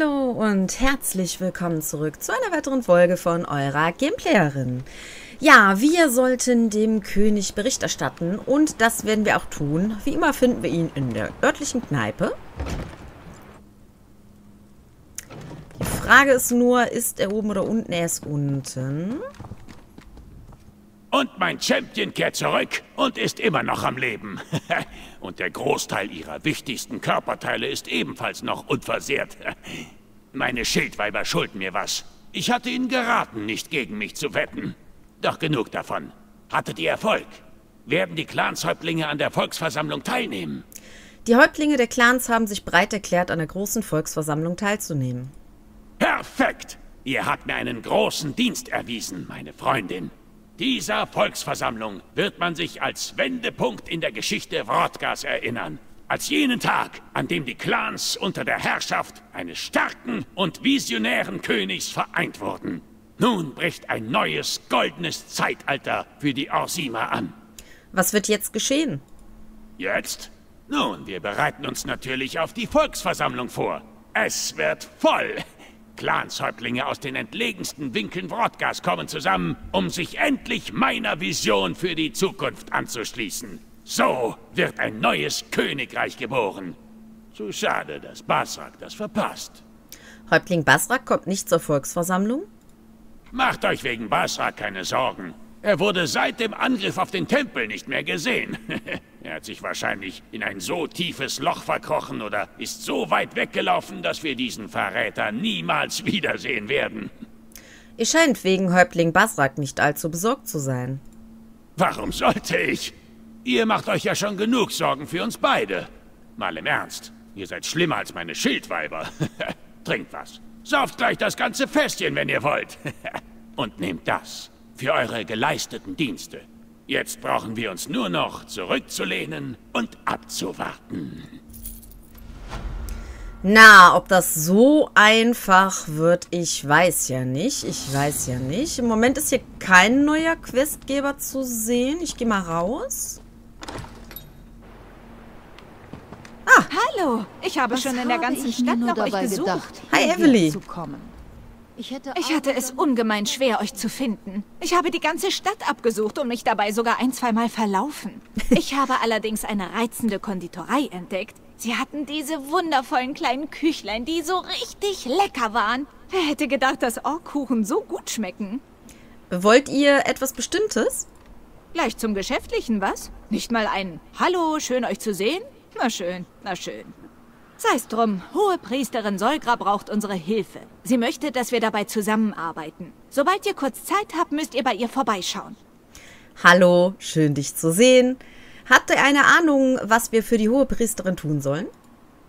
Hallo und herzlich willkommen zurück zu einer weiteren Folge von eurer Gameplayerin. Ja, wir sollten dem König Bericht erstatten und das werden wir auch tun. Wie immer finden wir ihn in der örtlichen Kneipe. Die Frage ist nur, ist er oben oder unten? Er ist unten. Und mein Champion kehrt zurück und ist immer noch am Leben. Und der Großteil ihrer wichtigsten Körperteile ist ebenfalls noch unversehrt. Meine Schildweiber schulden mir was. Ich hatte ihnen geraten, nicht gegen mich zu wetten. Doch genug davon. Hattet ihr Erfolg? Werden die Clanshäuptlinge an der Volksversammlung teilnehmen? Die Häuptlinge der Clans haben sich bereit erklärt, an der großen Volksversammlung teilzunehmen. Perfekt! Ihr habt mir einen großen Dienst erwiesen, meine Freundin. Dieser Volksversammlung wird man sich als Wendepunkt in der Geschichte Wrothgars erinnern. Als jenen Tag, an dem die Clans unter der Herrschaft eines starken und visionären Königs vereint wurden. Nun bricht ein neues, goldenes Zeitalter für die Orsima an. Was wird jetzt geschehen? Jetzt? Nun, wir bereiten uns natürlich auf die Volksversammlung vor. Es wird voll! Clanshäuptlinge aus den entlegensten Winkeln Wrothgars kommen zusammen, um sich endlich meiner Vision für die Zukunft anzuschließen. So wird ein neues Königreich geboren. So schade, dass Basrak das verpasst. Häuptling Basrak kommt nicht zur Volksversammlung? Macht euch wegen Basrak keine Sorgen. Er wurde seit dem Angriff auf den Tempel nicht mehr gesehen. Er hat sich wahrscheinlich in ein so tiefes Loch verkrochen oder ist so weit weggelaufen, dass wir diesen Verräter niemals wiedersehen werden. Ihr scheint wegen Häuptling Basrak nicht allzu besorgt zu sein. Warum sollte ich? Ihr macht euch ja schon genug Sorgen für uns beide. Mal im Ernst, ihr seid schlimmer als meine Schildweiber. Trinkt was. Sauft gleich das ganze Fässchen, wenn ihr wollt. Und nehmt das. Für eure geleisteten Dienste. Jetzt brauchen wir uns nur noch zurückzulehnen und abzuwarten. Na, ob das so einfach wird, ich weiß ja nicht. Im Moment ist hier kein neuer Questgeber zu sehen. Ich gehe mal raus. Ah! Hallo! Ich habe schon in der ganzen Stadt nach euch gesucht. Hi, Eveli! Ich hatte es ungemein schwer, euch zu finden. Ich habe die ganze Stadt abgesucht und mich dabei sogar ein-, zweimal verlaufen. Ich habe allerdings eine reizende Konditorei entdeckt. Sie hatten diese wundervollen kleinen Küchlein, die so richtig lecker waren. Wer hätte gedacht, dass Orkkuchen so gut schmecken? Wollt ihr etwas Bestimmtes? Gleich zum Geschäftlichen, was? Nicht mal ein Hallo, schön euch zu sehen? Na schön, na schön. Sei's drum, hohe Priesterin Solgra braucht unsere Hilfe. Sie möchte, dass wir dabei zusammenarbeiten. Sobald ihr kurz Zeit habt, müsst ihr bei ihr vorbeischauen. Hallo, schön dich zu sehen. Habt ihr eine Ahnung, was wir für die hohe Priesterin tun sollen?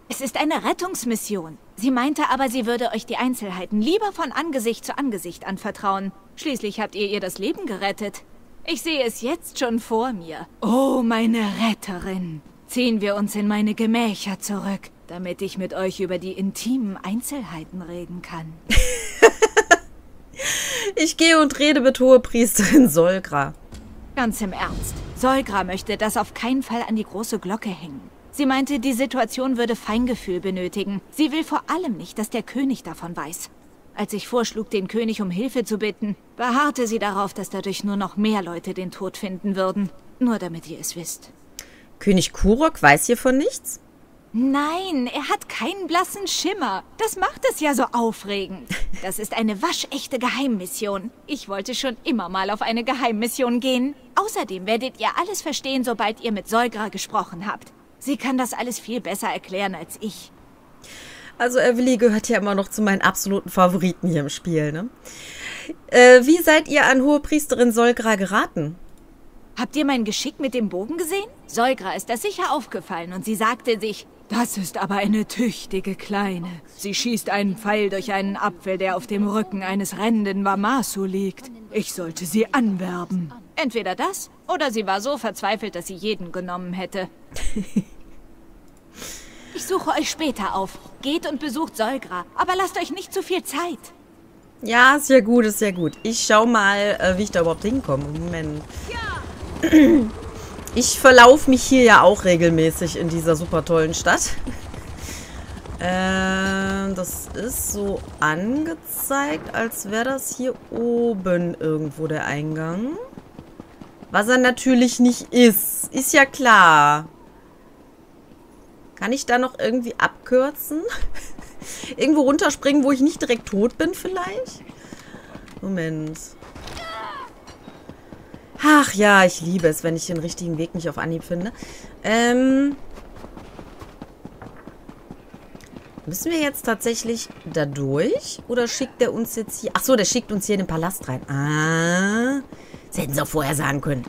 Es ist eine Rettungsmission. Sie meinte aber, sie würde euch die Einzelheiten lieber von Angesicht zu Angesicht anvertrauen. Schließlich habt ihr ihr das Leben gerettet. Ich sehe es jetzt schon vor mir. Oh, meine Retterin. Ziehen wir uns in meine Gemächer zurück, damit ich mit euch über die intimen Einzelheiten reden kann. Ich gehe und rede mit Hohepriesterin Solgra. Ganz im Ernst. Solgra möchte das auf keinen Fall an die große Glocke hängen. Sie meinte, die Situation würde Feingefühl benötigen. Sie will vor allem nicht, dass der König davon weiß. Als ich vorschlug, den König um Hilfe zu bitten, beharrte sie darauf, dass dadurch nur noch mehr Leute den Tod finden würden. Nur damit ihr es wisst. König Kurok weiß hiervon nichts? Nein, er hat keinen blassen Schimmer. Das macht es ja so aufregend. Das ist eine waschechte Geheimmission. Ich wollte schon immer mal auf eine Geheimmission gehen. Außerdem werdet ihr alles verstehen, sobald ihr mit Solgra gesprochen habt. Sie kann das alles viel besser erklären als ich. Also Eveli gehört ja immer noch zu meinen absoluten Favoriten hier im Spiel, ne? Wie seid ihr an Hohepriesterin Solgra geraten? Habt ihr mein Geschick mit dem Bogen gesehen? Solgra ist das sicher aufgefallen und sie sagte sich: Das ist aber eine tüchtige Kleine. Sie schießt einen Pfeil durch einen Apfel, der auf dem Rücken eines rennenden Wamasu liegt. Ich sollte sie anwerben. Entweder das, oder sie war so verzweifelt, dass sie jeden genommen hätte. Ich suche euch später auf. Geht und besucht Solgra, aber lasst euch nicht zu viel Zeit. Ja, ist ja gut, ist ja gut. Ich schau mal, wie ich da überhaupt hinkomme. Moment. Ja. Ich verlaufe mich hier ja auch regelmäßig in dieser super tollen Stadt. Das ist so angezeigt, als wäre das hier oben irgendwo der Eingang. Was er natürlich nicht ist. Ist ja klar. Kann ich da noch irgendwie abkürzen? Irgendwo runterspringen, wo ich nicht direkt tot bin vielleicht? Moment. Ach ja, ich liebe es, wenn ich den richtigen Weg nicht auf Anhieb finde. Müssen wir jetzt tatsächlich da durch? Oder schickt der uns jetzt hier... Achso, der schickt uns hier in den Palast rein. Ah, das hätten sie auch vorher sagen können.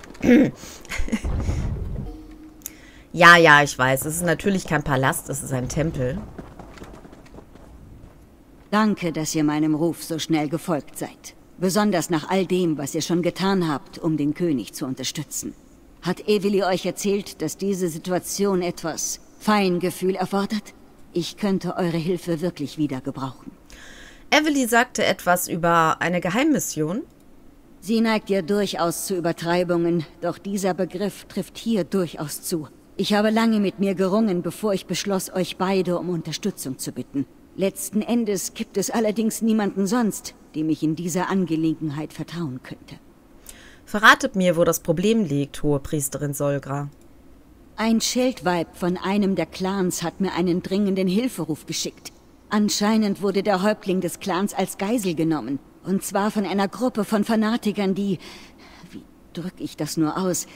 Ja, ja, ich weiß. Es ist natürlich kein Palast, es ist ein Tempel. Danke, dass ihr meinem Ruf so schnell gefolgt seid. Besonders nach all dem, was ihr schon getan habt, um den König zu unterstützen. Hat Eveli euch erzählt, dass diese Situation etwas Feingefühl erfordert? Ich könnte eure Hilfe wirklich wieder gebrauchen. Eveli sagte etwas über eine Geheimmission. Sie neigt ja durchaus zu Übertreibungen, doch dieser Begriff trifft hier durchaus zu. Ich habe lange mit mir gerungen, bevor ich beschloss, euch beide um Unterstützung zu bitten. Letzten Endes gibt es allerdings niemanden sonst, dem ich in dieser Angelegenheit vertrauen könnte. Verratet mir, wo das Problem liegt, hohe Priesterin Solgra. Ein Schildweib von einem der Clans hat mir einen dringenden Hilferuf geschickt. Anscheinend wurde der Häuptling des Clans als Geisel genommen. Und zwar von einer Gruppe von Fanatikern, die... Wie drücke ich das nur aus?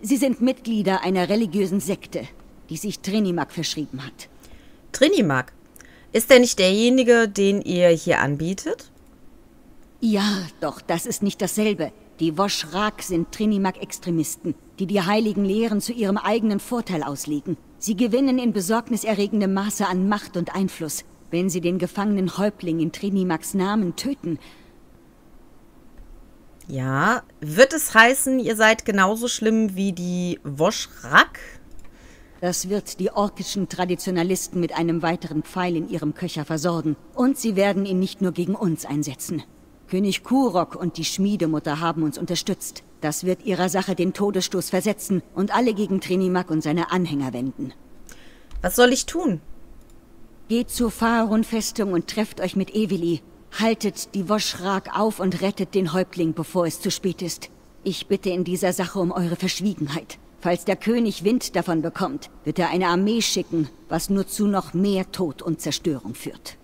Sie sind Mitglieder einer religiösen Sekte, die sich Trinimac verschrieben hat. Trinimac? Ist er nicht derjenige, den ihr hier anbietet? Ja, doch das ist nicht dasselbe. Die Wosh-Rak sind Trinimac-Extremisten, die die heiligen Lehren zu ihrem eigenen Vorteil auslegen. Sie gewinnen in besorgniserregendem Maße an Macht und Einfluss, wenn sie den gefangenen Häuptling in Trinimacs Namen töten. Ja, wird es heißen, ihr seid genauso schlimm wie die Wosh-Rak? Das wird die orkischen Traditionalisten mit einem weiteren Pfeil in ihrem Köcher versorgen. Und sie werden ihn nicht nur gegen uns einsetzen. König Kurok und die Schmiedemutter haben uns unterstützt. Das wird ihrer Sache den Todesstoß versetzen und alle gegen Trinimac und seine Anhänger wenden. Was soll ich tun? Geht zur Fharun-Festung und trefft euch mit Eveli. Haltet die Wosh-Rak auf und rettet den Häuptling, bevor es zu spät ist. Ich bitte in dieser Sache um eure Verschwiegenheit. Falls der König Wind davon bekommt, wird er eine Armee schicken, was nur zu noch mehr Tod und Zerstörung führt.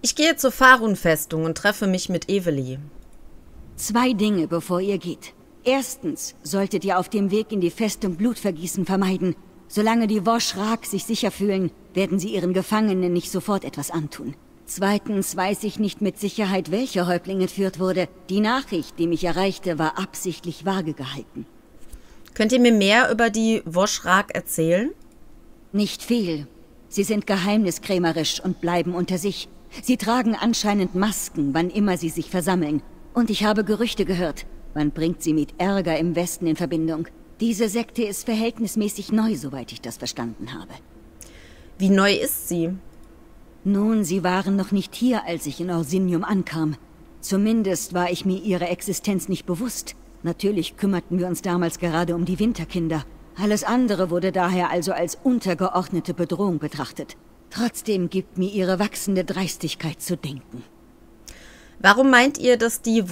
Ich gehe zur Fharun-Festung und treffe mich mit Eveli. Zwei Dinge, bevor ihr geht. Erstens solltet ihr auf dem Weg in die Festung Blutvergießen vermeiden. Solange die Wosh-Rak sich sicher fühlen, werden sie ihren Gefangenen nicht sofort etwas antun. Zweitens weiß ich nicht mit Sicherheit, welcher Häuptling entführt wurde. Die Nachricht, die mich erreichte, war absichtlich vage gehalten. Könnt ihr mir mehr über die Wosh-Rak erzählen? Nicht viel. Sie sind geheimniskrämerisch und bleiben unter sich. Sie tragen anscheinend Masken, wann immer sie sich versammeln. Und ich habe Gerüchte gehört. Man bringt sie mit Ärger im Westen in Verbindung. Diese Sekte ist verhältnismäßig neu, soweit ich das verstanden habe. Wie neu ist sie? Nun, sie waren noch nicht hier, als ich in Orsinium ankam. Zumindest war ich mir ihrer Existenz nicht bewusst. Natürlich kümmerten wir uns damals gerade um die Winterkinder. Alles andere wurde daher also als untergeordnete Bedrohung betrachtet. Trotzdem gibt mir ihre wachsende Dreistigkeit zu denken. Warum meint ihr, dass die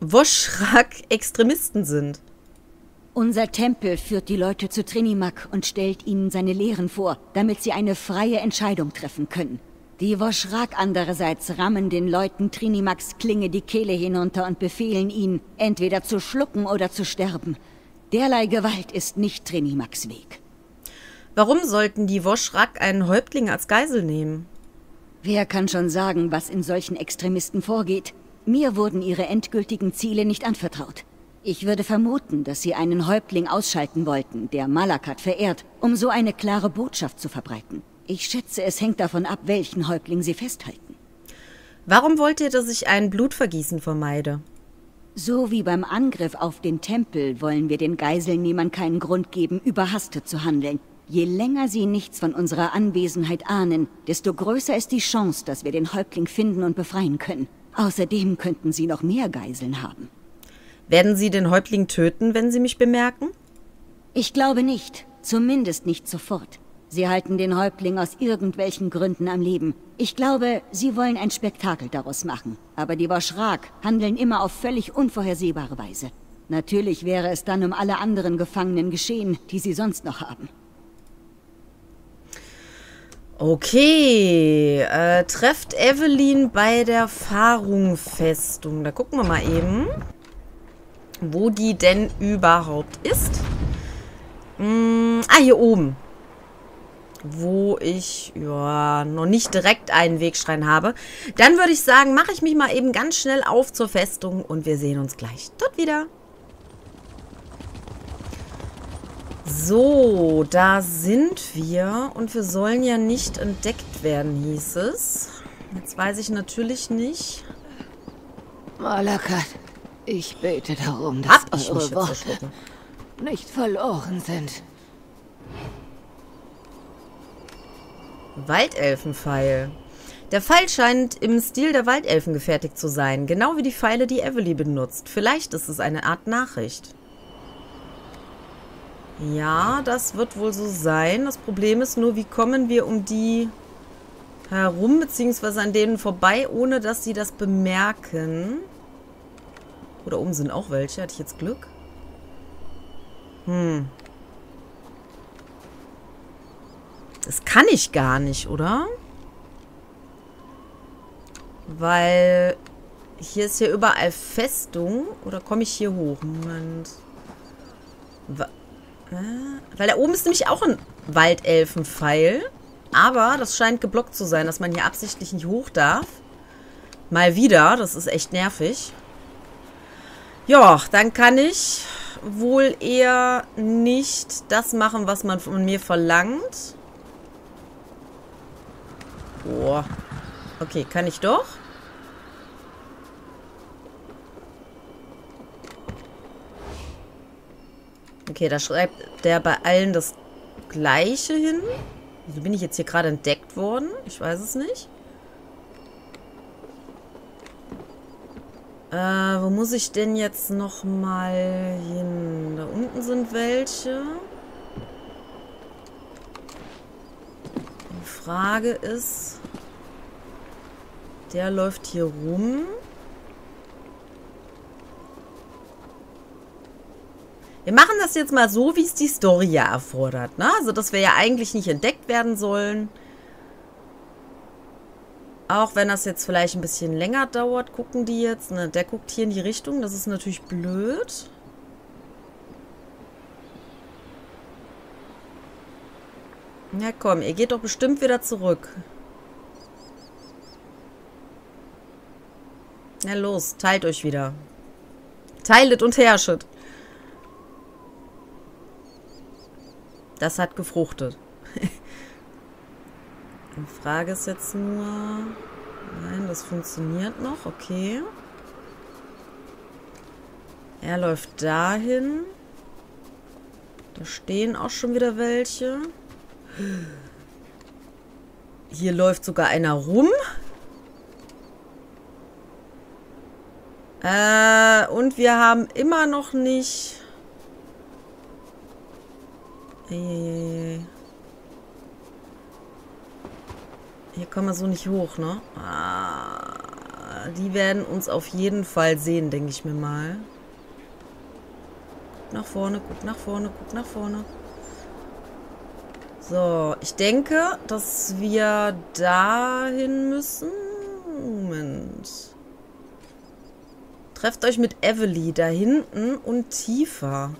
Wosh-Rak Extremisten sind? Unser Tempel führt die Leute zu Trinimac und stellt ihnen seine Lehren vor, damit sie eine freie Entscheidung treffen können. Die Wosh-Rak andererseits rammen den Leuten Trinimacs Klinge die Kehle hinunter und befehlen ihnen, entweder zu schlucken oder zu sterben. Derlei Gewalt ist nicht Trinimacs Weg. Warum sollten die Wosh-Rak einen Häuptling als Geisel nehmen? Wer kann schon sagen, was in solchen Extremisten vorgeht? Mir wurden ihre endgültigen Ziele nicht anvertraut. Ich würde vermuten, dass sie einen Häuptling ausschalten wollten, der Malakat verehrt, um so eine klare Botschaft zu verbreiten. Ich schätze, es hängt davon ab, welchen Häuptling sie festhalten. Warum wollt ihr, dass ich ein Blutvergießen vermeide? So wie beim Angriff auf den Tempel wollen wir den Geiselnehmern keinen Grund geben, überhastet zu handeln. Je länger sie nichts von unserer Anwesenheit ahnen, desto größer ist die Chance, dass wir den Häuptling finden und befreien können. Außerdem könnten sie noch mehr Geiseln haben. Werden sie den Häuptling töten, wenn sie mich bemerken? Ich glaube nicht. Zumindest nicht sofort. Sie halten den Häuptling aus irgendwelchen Gründen am Leben. Ich glaube, sie wollen ein Spektakel daraus machen. Aber die Wosh-Rak handeln immer auf völlig unvorhersehbare Weise. Natürlich wäre es dann um alle anderen Gefangenen geschehen, die sie sonst noch haben. Okay, trefft Eveli bei der Fharun-Festung. Da gucken wir mal eben, wo die denn überhaupt ist. Hier oben. Wo ich, ja, noch nicht direkt einen Wegschrein habe. Dann würde ich sagen, mache ich mich mal eben ganz schnell auf zur Festung und wir sehen uns gleich dort wieder. So, da sind wir und wir sollen ja nicht entdeckt werden, hieß es. Jetzt weiß ich natürlich nicht. Malakat, ich bete darum, dass eure Worte nicht verloren sind. Waldelfenpfeil. Der Pfeil scheint im Stil der Waldelfen gefertigt zu sein, genau wie die Pfeile, die Eveli benutzt. Vielleicht ist es eine Art Nachricht. Ja, das wird wohl so sein. Das Problem ist nur, wie kommen wir um die herum, beziehungsweise an denen vorbei, ohne dass sie das bemerken. Oder oben sind auch welche. Hatte ich jetzt Glück? Das kann ich gar nicht, oder? Weil hier ist ja überall Festung. Oder komme ich hier hoch? Moment. Weil da oben ist nämlich auch ein Waldelfenpfeil. Aber das scheint geblockt zu sein, dass man hier absichtlich nicht hoch darf. Mal wieder. Das ist echt nervig. Ja, dann kann ich wohl eher nicht das machen, was man von mir verlangt. Boah. Okay, kann ich doch? Okay, da schreibt der bei allen das Gleiche hin. Wieso bin ich jetzt hier gerade entdeckt worden? Ich weiß es nicht. Wo muss ich denn jetzt nochmal hin? Da unten sind welche. Frage ist, der läuft hier rum. Wir machen das jetzt mal so, wie es die Story ja erfordert, ne? Also, dass wir ja eigentlich nicht entdeckt werden sollen. Auch wenn das jetzt vielleicht ein bisschen länger dauert, gucken die jetzt. Ne, der guckt hier in die Richtung, das ist natürlich blöd. Na ja, komm, ihr geht doch bestimmt wieder zurück. Na los, teilt euch wieder. Teilet und herrschet. Das hat gefruchtet. Die Frage ist jetzt nur... Nein, das funktioniert noch. Okay. Er läuft dahin. Da stehen auch schon wieder welche. Hier läuft sogar einer rum. Und wir haben immer noch nicht... Hier kommen wir so nicht hoch, ne? Die werden uns auf jeden Fall sehen, denke ich mir mal. Guck nach vorne, guck nach vorne, guck nach vorne. So, ich denke, dass wir dahin müssen. Moment. Trefft euch mit Eveli da hinten und tiefer.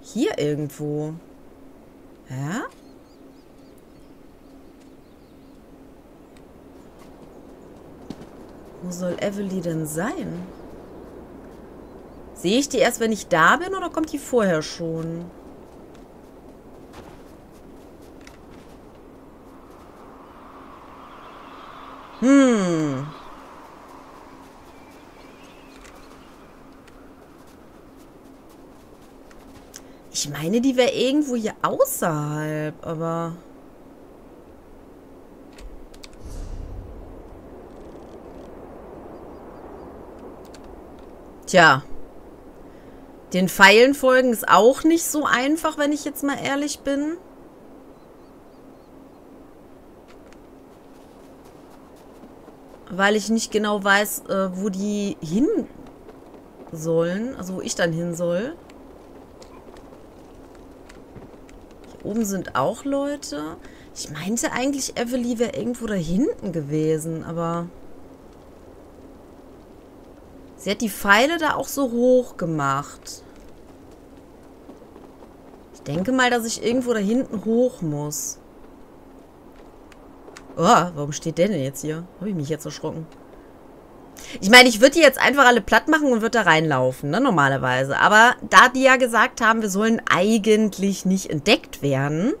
Hier irgendwo. Hä? Wo soll Eveli denn sein? Sehe ich die erst, wenn ich da bin, oder kommt die vorher schon? Ich meine, die wäre irgendwo hier außerhalb, aber... Tja. Den Pfeilen folgen ist auch nicht so einfach, wenn ich jetzt mal ehrlich bin. weil ich nicht genau weiß, wo die hin sollen. Also wo ich dann hin soll. Hier oben sind auch Leute. Ich meinte eigentlich, Eveli wäre irgendwo da hinten gewesen, aber... Sie hat die Pfeile da auch so hoch gemacht. Ich denke mal, dass ich irgendwo da hinten hoch muss. Oh, warum steht der denn jetzt hier? Habe ich mich jetzt erschrocken. Ich meine, ich würde die jetzt einfach alle platt machen und würde da reinlaufen, ne, normalerweise. Aber da die ja gesagt haben, wir sollen eigentlich nicht entdeckt werden,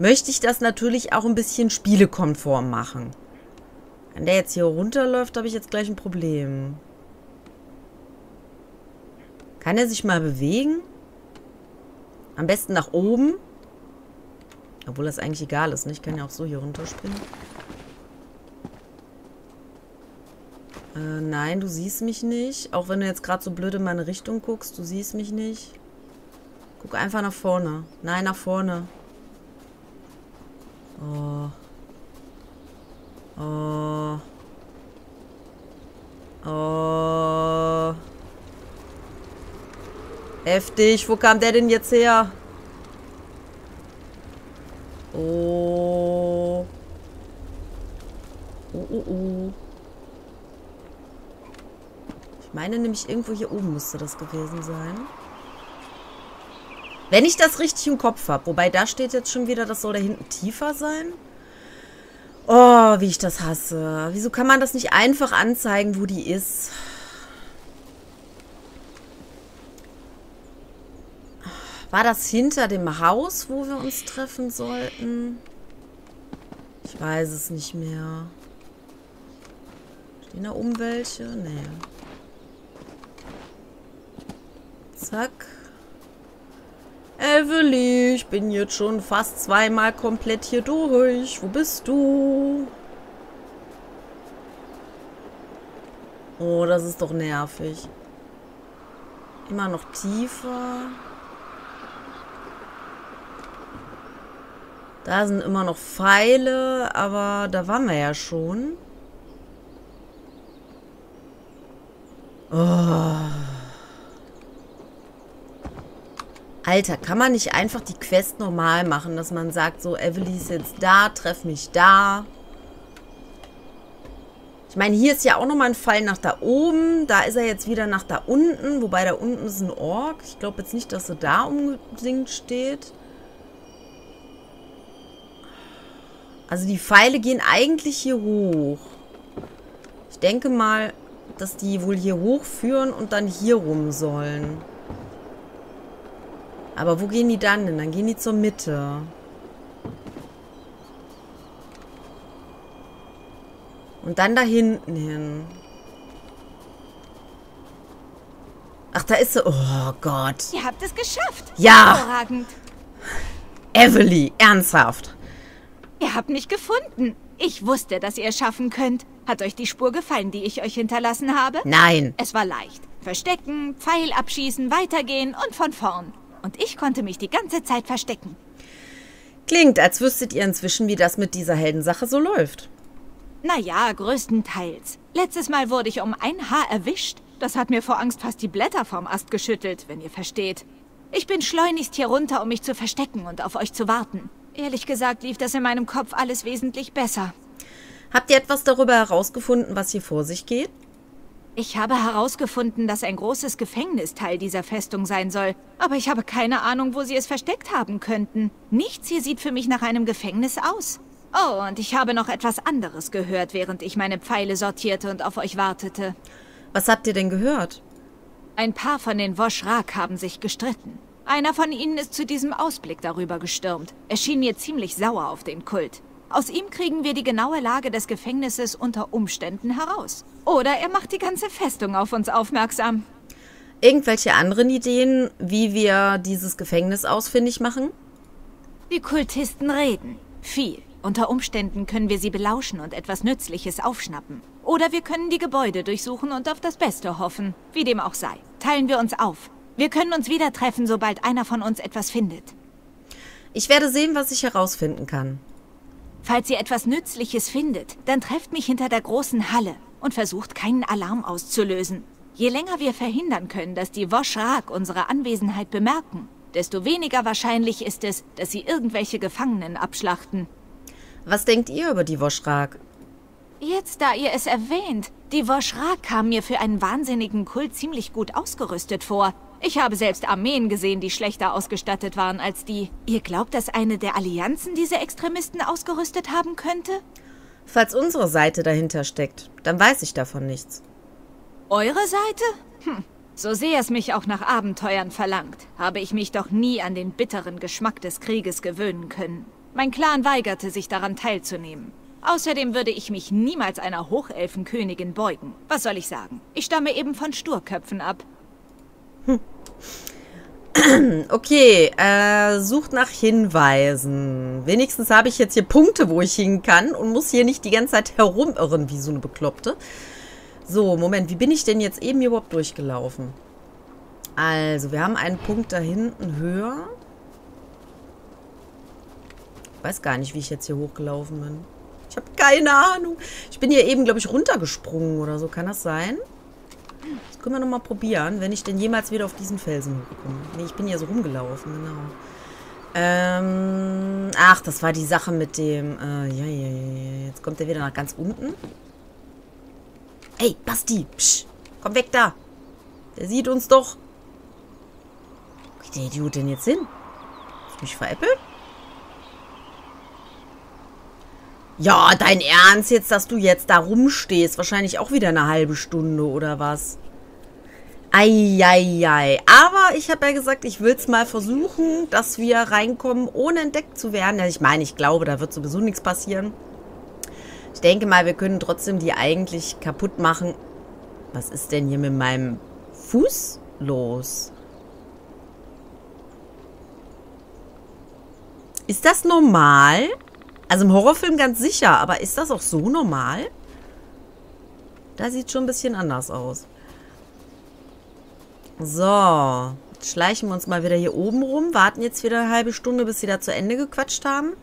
möchte ich das natürlich auch ein bisschen spielekonform machen. Wenn der jetzt hier runterläuft, habe ich jetzt gleich ein Problem. Kann er sich mal bewegen? Am besten nach oben. Obwohl das eigentlich egal ist, ne? Ich kann ja auch so hier runterspringen. Nein, du siehst mich nicht. Auch wenn du jetzt gerade so blöd in meine Richtung guckst, du siehst mich nicht. Guck einfach nach vorne. Nein, nach vorne. Oh. Oh. Oh. Heftig, wo kam der denn jetzt her? Oh. Oh, oh, oh. Ich meine nämlich, irgendwo hier oben müsste das gewesen sein. Wenn ich das richtig im Kopf habe. Wobei, da steht jetzt schon wieder, das soll da hinten tiefer sein. Oh, wie ich das hasse. Wieso kann man das nicht einfach anzeigen, wo die ist? War das hinter dem Haus, wo wir uns treffen sollten? Ich weiß es nicht mehr. Stehen da oben welche? Nee. Zack. Eveli, ich bin jetzt schon fast zweimal komplett hier durch. Wo bist du? Oh, das ist doch nervig. Immer noch tiefer. Da sind immer noch Pfeile, aber da waren wir ja schon. Oh. Alter, kann man nicht einfach die Quest normal machen, dass man sagt, so, Eveli ist jetzt da, treff mich da. Ich meine, hier ist ja auch nochmal ein Pfeil nach da oben. Da ist er jetzt wieder nach da unten, wobei da unten ist ein Ork. Ich glaube jetzt nicht, dass er da unbedingt steht. Also die Pfeile gehen eigentlich hier hoch. Ich denke mal, dass die wohl hier hoch führen und dann hier rum sollen. Aber wo gehen die dann denn? Dann gehen die zur Mitte. Und dann da hinten hin. Ach, da ist sie. Oh Gott. Ihr habt es geschafft. Ja. Hervorragend. Eveli, ernsthaft. Ihr habt mich gefunden. Ich wusste, dass ihr es schaffen könnt. Hat euch die Spur gefallen, die ich euch hinterlassen habe? Nein. Es war leicht. Verstecken, Pfeil abschießen, weitergehen und von vorn. Und ich konnte mich die ganze Zeit verstecken. Klingt, als wüsstet ihr inzwischen, wie das mit dieser Heldensache so läuft. Naja, größtenteils. Letztes Mal wurde ich um ein Haar erwischt. Das hat mir vor Angst fast die Blätter vom Ast geschüttelt, wenn ihr versteht. Ich bin schleunigst hier runter, um mich zu verstecken und auf euch zu warten. Ehrlich gesagt lief das in meinem Kopf alles wesentlich besser. Habt ihr etwas darüber herausgefunden, was hier vor sich geht? Ich habe herausgefunden, dass ein großes Gefängnis Teil dieser Festung sein soll. Aber ich habe keine Ahnung, wo sie es versteckt haben könnten. Nichts hier sieht für mich nach einem Gefängnis aus. Oh, und ich habe noch etwas anderes gehört, während ich meine Pfeile sortierte und auf euch wartete. Was habt ihr denn gehört? Ein paar von den Wosh-Rak haben sich gestritten. Einer von ihnen ist zu diesem Ausblick darüber gestürmt. Er schien mir ziemlich sauer auf den Kult. Aus ihm kriegen wir die genaue Lage des Gefängnisses unter Umständen heraus. Oder er macht die ganze Festung auf uns aufmerksam. Irgendwelche anderen Ideen, wie wir dieses Gefängnis ausfindig machen? Die Kultisten reden. Viel. Unter Umständen können wir sie belauschen und etwas Nützliches aufschnappen. Oder wir können die Gebäude durchsuchen und auf das Beste hoffen. Wie dem auch sei. Teilen wir uns auf. Wir können uns wieder treffen, sobald einer von uns etwas findet. Ich werde sehen, was ich herausfinden kann. Falls ihr etwas Nützliches findet, dann trefft mich hinter der großen Halle und versucht, keinen Alarm auszulösen. Je länger wir verhindern können, dass die Wosh-Rak unsere Anwesenheit bemerken, desto weniger wahrscheinlich ist es, dass sie irgendwelche Gefangenen abschlachten. Was denkt ihr über die Wosh-Rak? Jetzt, da ihr es erwähnt, die Wosh-Rak kam mir für einen wahnsinnigen Kult ziemlich gut ausgerüstet vor. Ich habe selbst Armeen gesehen, die schlechter ausgestattet waren als die. Ihr glaubt, dass eine der Allianzen diese Extremisten ausgerüstet haben könnte? Falls unsere Seite dahinter steckt, dann weiß ich davon nichts. Eure Seite? Hm. So sehr es mich auch nach Abenteuern verlangt, habe ich mich doch nie an den bitteren Geschmack des Krieges gewöhnen können. Mein Clan weigerte sich daran teilzunehmen. Außerdem würde ich mich niemals einer Hochelfenkönigin beugen. Was soll ich sagen? Ich stamme eben von Sturköpfen ab. Hm. Okay, sucht nach Hinweisen. Wenigstens habe ich jetzt hier Punkte, wo ich hin kann und muss hier nicht die ganze Zeit herumirren wie so eine Bekloppte. So, Moment, wie bin ich denn jetzt eben hier überhaupt durchgelaufen? Also, wir haben einen Punkt da hinten höher. Ich weiß gar nicht, wie ich jetzt hier hochgelaufen bin. Ich habe keine Ahnung. Ich bin hier eben, glaube ich, runtergesprungen oder so. Kann das sein? Das können wir nochmal probieren, wenn ich denn jemals wieder auf diesen Felsen hochkomme. Nee, ich bin hier so rumgelaufen, genau. Ach, das war die Sache mit dem... Jetzt kommt er wieder nach ganz unten. Ey, Basti, psch, komm weg da. Der sieht uns doch. Wo geht der Idiot denn jetzt hin? Hast du mich veräppelt? Ja, dein Ernst jetzt, dass du jetzt da rumstehst. Wahrscheinlich auch wieder eine halbe Stunde oder was. Eieiei. Aber ich habe ja gesagt, ich will es mal versuchen, dass wir reinkommen, ohne entdeckt zu werden. Ich meine, ich glaube, da wird sowieso nichts passieren. Ich denke mal, wir können trotzdem die eigentlich kaputt machen. Was ist denn hier mit meinem Fuß los? Ist das normal? Also im Horrorfilm ganz sicher, aber ist das auch so normal? Da sieht schon ein bisschen anders aus. So, jetzt schleichen wir uns mal wieder hier oben rum, warten jetzt wieder eine halbe Stunde, bis sie da zu Ende gequatscht haben.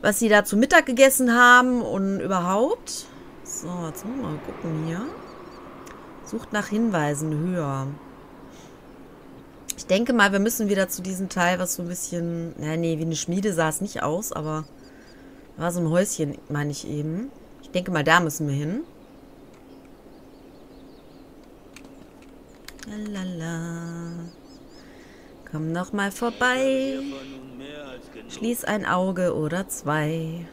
Was sie da zu Mittag gegessen haben und überhaupt. So, jetzt müssen wir mal gucken hier. Sucht nach Hinweisen höher. Ich denke mal, wir müssen wieder zu diesem Teil, was so ein bisschen... Na, nee, wie eine Schmiede sah es nicht aus, aber... War so ein Häuschen, meine ich eben. Ich denke mal, da müssen wir hin. Lalala. Komm noch mal vorbei. Schließ ein Auge oder zwei.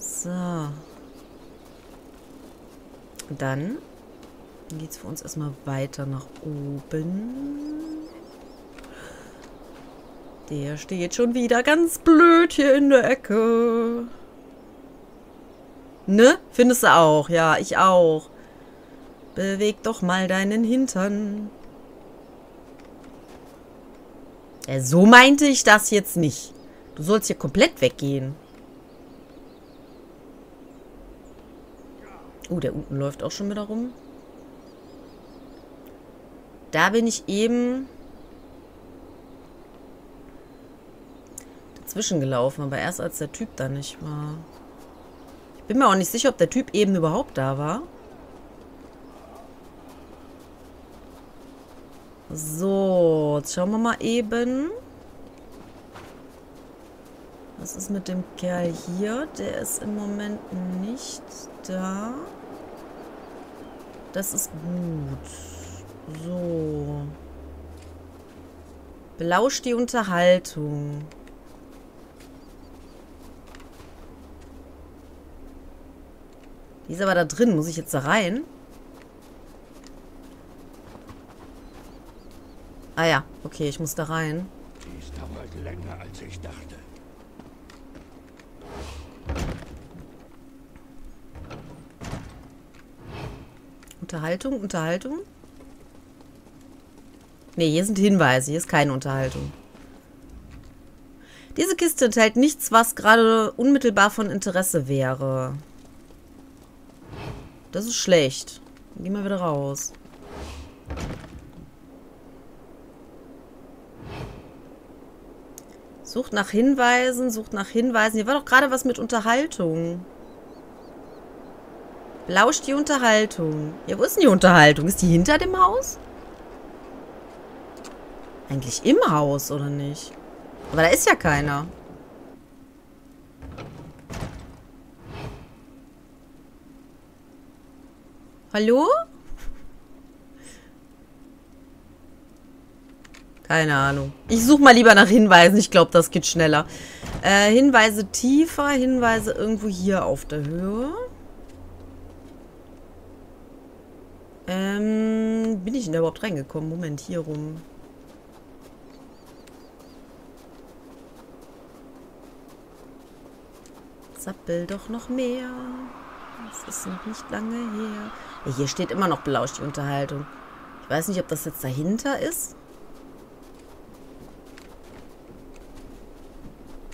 So. Und dann geht's für uns erstmal weiter nach oben. Der steht schon wieder ganz blöd hier in der Ecke. Ne? Findest du auch? Ja, ich auch. Beweg doch mal deinen Hintern. Ja, so meinte ich das jetzt nicht. Du sollst hier komplett weggehen. Oh, der unten läuft auch schon wieder rum. Da bin ich eben dazwischen gelaufen, aber erst als der Typ da nicht war. Ich bin mir auch nicht sicher, ob der Typ eben überhaupt da war. So, jetzt schauen wir mal eben. Was ist mit dem Kerl hier? Der ist im Moment nicht da. Das ist gut. So. Belauscht die Unterhaltung. Die ist aber da drin. Muss ich jetzt da rein? Ah ja, okay, ich muss da rein. Dies dauert länger, als ich dachte. Unterhaltung, Unterhaltung? Ne, hier sind Hinweise, hier ist keine Unterhaltung. Diese Kiste enthält nichts, was gerade unmittelbar von Interesse wäre. Das ist schlecht. Dann gehen wir wieder raus. Sucht nach Hinweisen, sucht nach Hinweisen. Hier war doch gerade was mit Unterhaltung. Lauscht die Unterhaltung. Ja, wo ist denn die Unterhaltung? Ist die hinter dem Haus? Eigentlich im Haus, oder nicht? Aber da ist ja keiner. Hallo? Keine Ahnung. Ich suche mal lieber nach Hinweisen. Ich glaube, das geht schneller. Hinweise tiefer. Hinweise irgendwo hier auf der Höhe. Bin ich denn da überhaupt reingekommen? Moment, hier rum. Zappel doch noch mehr. Das ist noch nicht lange her. Ja, hier steht immer noch belauscht die Unterhaltung. Ich weiß nicht, ob das jetzt dahinter ist.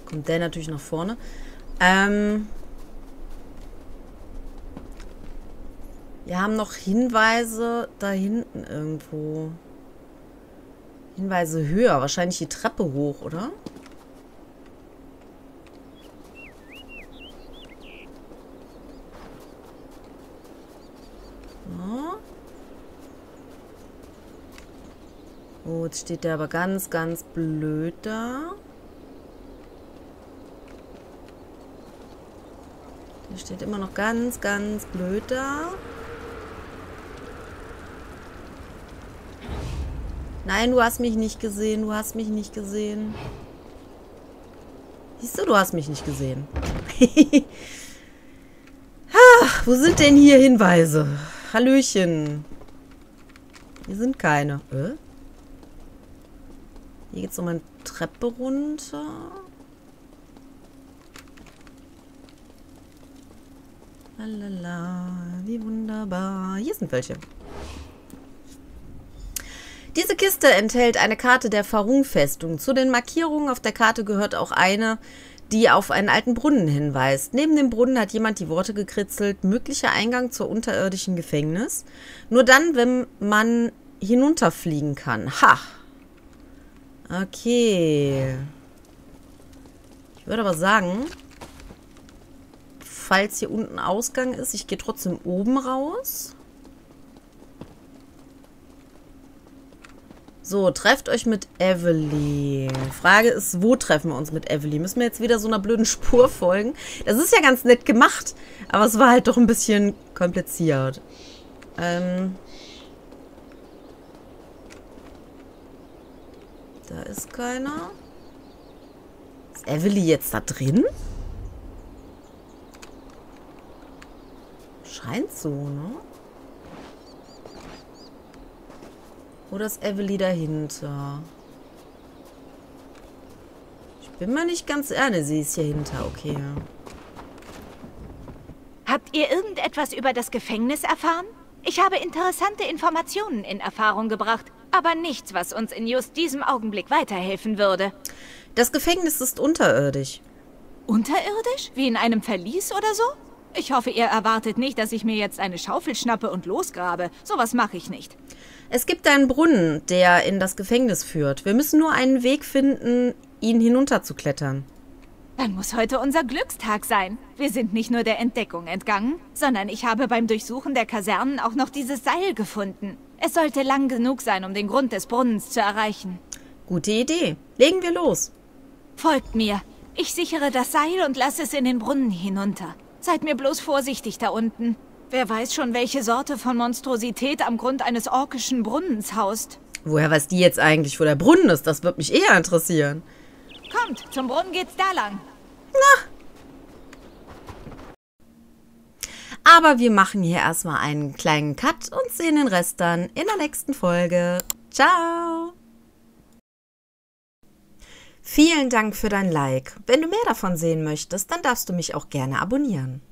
Kommt der natürlich nach vorne. Wir haben noch Hinweise da hinten irgendwo. Hinweise höher. Wahrscheinlich die Treppe hoch, oder? Ja. Oh, jetzt steht der aber ganz, ganz blöd da. Der steht immer noch ganz, ganz blöd da. Nein, du hast mich nicht gesehen. Du hast mich nicht gesehen. Siehst du, du hast mich nicht gesehen. Ach, wo sind denn hier Hinweise? Hallöchen. Hier sind keine. Hier geht's nochmal eine Treppe runter. Lalala, wie wunderbar. Hier sind welche. Diese Kiste enthält eine Karte der Fharun-Festung. Zu den Markierungen auf der Karte gehört auch eine, die auf einen alten Brunnen hinweist. Neben dem Brunnen hat jemand die Worte gekritzelt, möglicher Eingang zur unterirdischen Gefängnis. Nur dann, wenn man hinunterfliegen kann. Ha! Okay. Ich würde aber sagen, falls hier unten Ausgang ist, ich gehe trotzdem oben raus. So, trefft euch mit Eveli. Frage ist, wo treffen wir uns mit Eveli? Müssen wir jetzt wieder so einer blöden Spur folgen? Das ist ja ganz nett gemacht, aber es war halt doch ein bisschen kompliziert. Da ist keiner. Ist Eveli jetzt da drin? Scheint so, ne? Oder ist Eveli dahinter? Ich bin mir nicht ganz ehrlich, sie ist hier hinter, okay. Habt ihr irgendetwas über das Gefängnis erfahren? Ich habe interessante Informationen in Erfahrung gebracht, aber nichts, was uns in just diesem Augenblick weiterhelfen würde. Das Gefängnis ist unterirdisch. Unterirdisch? Wie in einem Verlies oder so? Ich hoffe, ihr erwartet nicht, dass ich mir jetzt eine Schaufel schnappe und losgrabe. Sowas mache ich nicht. Es gibt einen Brunnen, der in das Gefängnis führt. Wir müssen nur einen Weg finden, ihn hinunterzuklettern. Dann muss heute unser Glückstag sein. Wir sind nicht nur der Entdeckung entgangen, sondern ich habe beim Durchsuchen der Kasernen auch noch dieses Seil gefunden. Es sollte lang genug sein, um den Grund des Brunnens zu erreichen. Gute Idee. Legen wir los. Folgt mir. Ich sichere das Seil und lasse es in den Brunnen hinunter. Seid mir bloß vorsichtig da unten. Wer weiß schon, welche Sorte von Monstrosität am Grund eines orkischen Brunnens haust. Woher weiß die jetzt eigentlich, wo der Brunnen ist? Das wird mich eher interessieren. Kommt, zum Brunnen geht's da lang. Na. Aber wir machen hier erstmal einen kleinen Cut und sehen den Rest dann in der nächsten Folge. Ciao! Vielen Dank für dein Like. Wenn du mehr davon sehen möchtest, dann darfst du mich auch gerne abonnieren.